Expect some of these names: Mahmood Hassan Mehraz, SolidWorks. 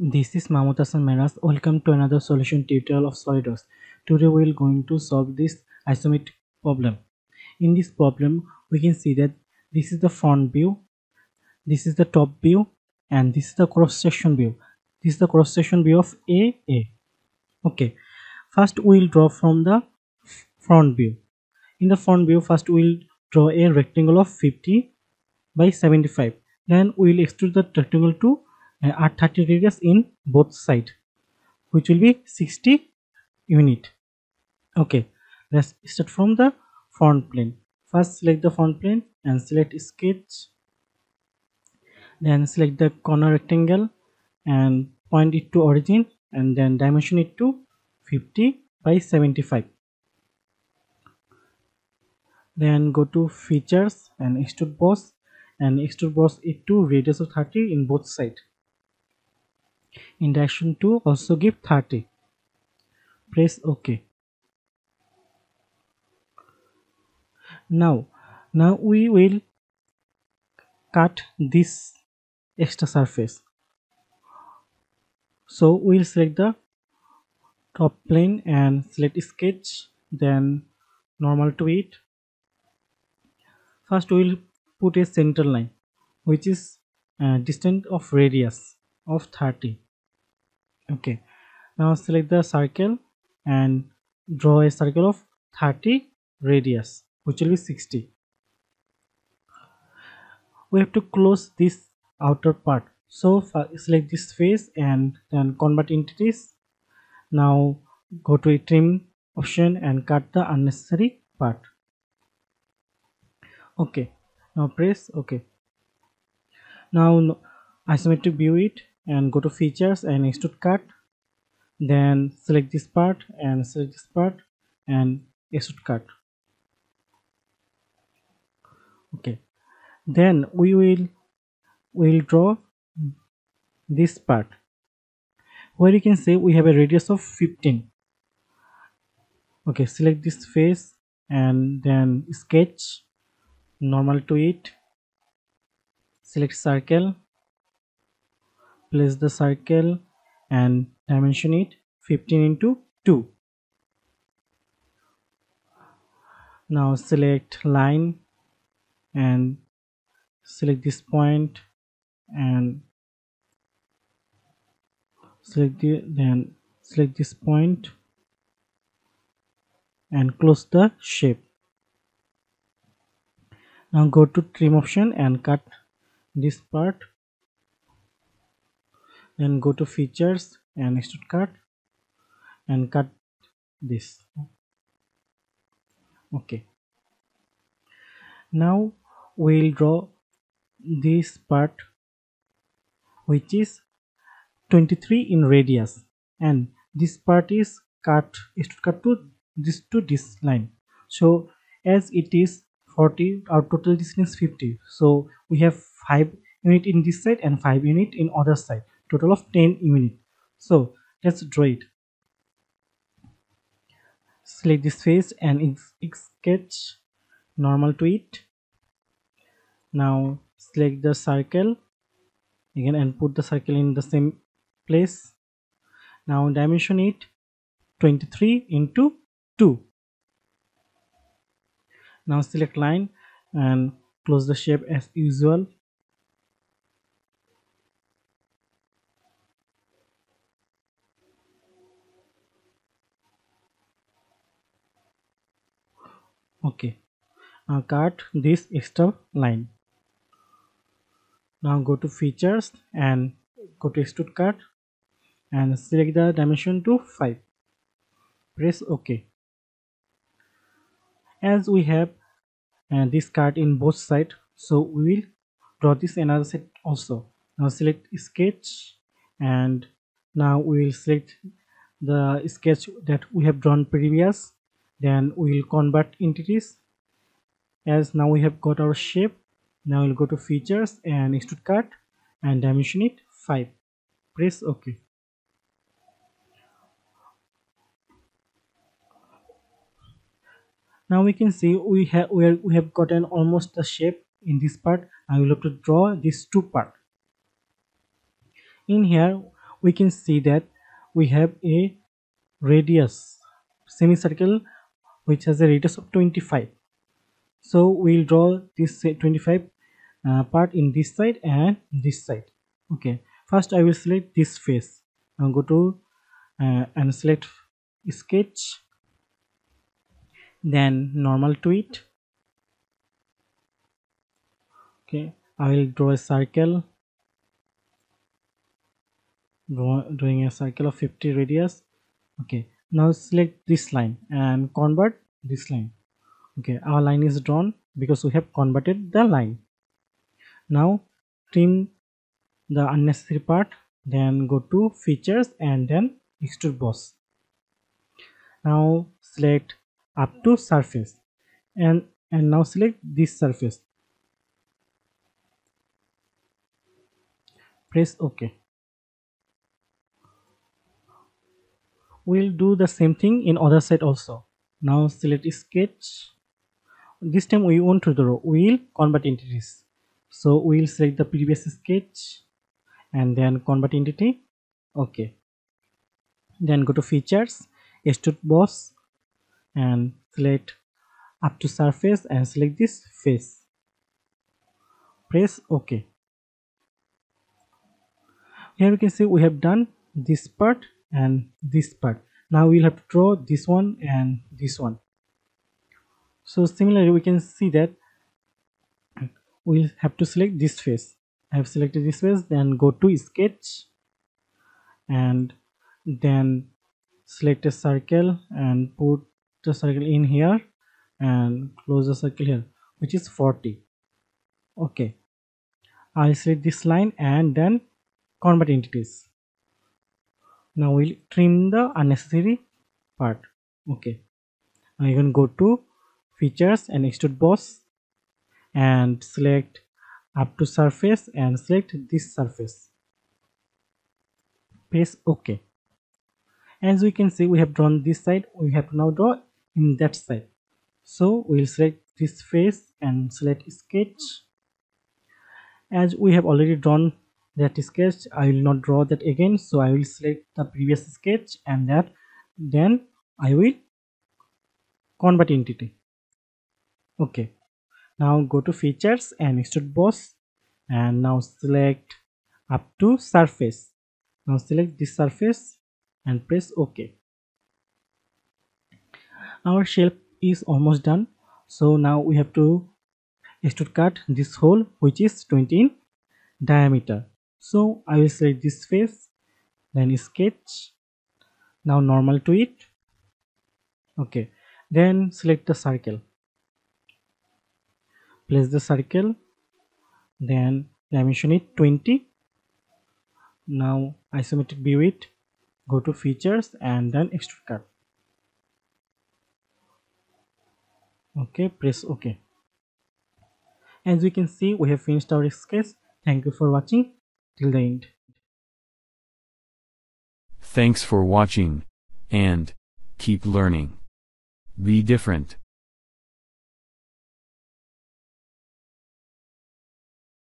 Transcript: This is Mahmood Hassan Mehraz. Welcome to another solution tutorial of SolidWorks. Today we are going to solve this isometric problem. In this problem we can see that this is the front view, this is the top view, and this is the cross section view. This is the cross section view of AA. Okay, first we will draw from the front view. In the front view first we will draw a rectangle of 50 by 75. Then we will extrude the rectangle to at 30 degrees in both sides, which will be 60 unit. Okay, let's start from the front plane. First select the front plane and select sketch, then select the corner rectangle and point it to origin, and then dimension it to 50 by 75. Then go to features and extrude boss, and extrude boss it to radius of 30 in both sides. In direction 2 also give 30. Press OK. Now we will cut this extra surface. So we will select the top plane and select sketch, then normal to it. First we will put a center line which is distant of radius of 30. Okay, now select the circle and draw a circle of 30 radius, which will be 60. We have to close this outer part, so select this face and then convert entities. Now go to a trim option and cut the unnecessary part. Okay, now press OK. Now isometric view it and go to features and extrude cut, then select this part and select this part and extrude cut. Okay, then we will draw this part where you can say we have a radius of 15. Okay, select this face and then sketch, normal to it, select circle, place the circle and dimension it 15 into 2. Now select line and select this point and select then select this point and close the shape. Now go to trim option and cut this part. Then go to features and extrude cut and cut this. Okay, now we'll draw this part which is 23 in radius, and this part is extrude cut to this line. So as it is 40, our total distance 50, so we have 5 unit in this side and 5 unit in other side, total of 10 unit. So let's draw it. Select this face and sketch, normal to it. Now select the circle again and put the circle in the same place. Now dimension it 23 into 2. Now select line and close the shape as usual. Okay, now cut this extra line. Now go to features and go to extrude cut and select the dimension to 5. Press OK. As we have this cut in both sides, so we will draw this another set also. Now select sketch, and now we will select the sketch that we have drawn previous. Then we will convert entities. As now we have got our shape, now we'll go to features and extrude cut and dimension it 5. Press OK. Now we can see we have gotten almost a shape in this part. I will have to draw these two parts. In here we can see that we have a radius, semicircle, which has a radius of 25. So we'll draw this 25 part in this side and this side. Okay, first I will select this face. I'll go to and select sketch, then normal to it. Okay, I will draw a circle, drawing a circle of 50 radius. Okay, now select this line and convert this line. Okay, our line is drawn because we have converted the line. Now trim the unnecessary part, then go to features and then extrude boss. Now select up to surface and now select this surface, press OK. We'll do the same thing in other side also. Now select sketch. This time we want to draw, we'll convert entities, so we'll select the previous sketch and then convert entity. Okay, then go to features, extrude boss, and select up to surface and select this face, press OK. Here you can see we have done this part and this part. Now we'll have to draw this one and this one. So similarly we can see that we'll have to select this face. I have selected this face, then go to sketch and then select a circle and put the circle in here and close the circle here, which is 40. Okay, I'll select this line and then convert entities. Now we'll trim the unnecessary part. Okay, now you can go to features and extrude boss and select up to surface and select this surface, press OK. As we can see, we have drawn this side, we have to now draw in that side. So we'll select this face and select sketch. As we have already drawn that sketch, I will not draw that again, so I will select the previous sketch and that, then I will convert entity. Okay, now go to features and extrude boss and now select up to surface. Now select this surface and press OK. Our shape is almost done, so now we have to extrude cut this hole, which is 20 in diameter. So I will select this face, then sketch, now normal to it. Okay, then select the circle, place the circle, then dimension it 20. Now isometric view it, go to features and then extrude cut. Okay, press OK. As we can see, we have finished our sketch. Thank you for watching till the end. Thanks for watching and keep learning. Be different.